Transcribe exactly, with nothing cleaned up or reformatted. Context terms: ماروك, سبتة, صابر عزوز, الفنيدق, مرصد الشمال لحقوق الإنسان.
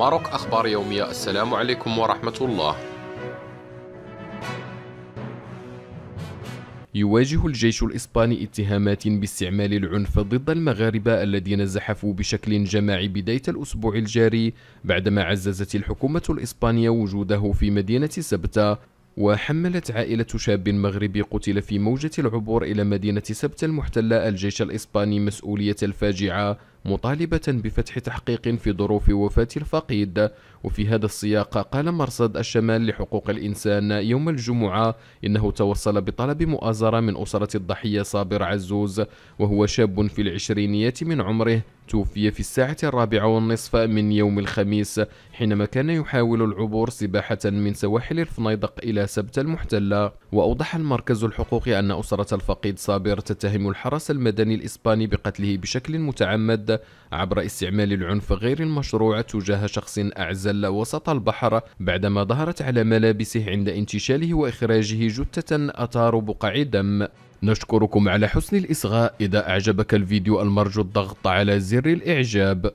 ماروك أخبار يومية. السلام عليكم ورحمة الله. يواجه الجيش الإسباني اتهامات باستعمال العنف ضد المغاربة الذين زحفوا بشكل جماعي بداية الأسبوع الجاري، بعدما عززت الحكومة الإسبانية وجوده في مدينة سبتة. وحملت عائلة شاب مغربي قتل في موجة العبور إلى مدينة سبتة المحتلة الجيش الإسباني مسؤولية الفاجعة، مطالبة بفتح تحقيق في ظروف وفاة الفقيد. وفي هذا السياق قال مرصد الشمال لحقوق الإنسان يوم الجمعة إنه توصل بطلب مؤازرة من أسرة الضحية صابر عزوز، وهو شاب في العشرينيات من عمره توفي في الساعة الرابعة والنصف من يوم الخميس حينما كان يحاول العبور سباحة من سواحل الفنيدق إلى سبتة المحتلة. وأوضح المركز الحقوقي أن أسرة الفقيد صابر تتهم الحرس المدني الإسباني بقتله بشكل متعمد عبر استعمال العنف غير المشروع تجاه شخص أعزل وسط البحر، بعدما ظهرت على ملابسه عند انتشاله وإخراجه جثة أثار بقع دم. نشكركم على حسن الإصغاء. إذا أعجبك الفيديو المرجو الضغط على زر الإعجاب.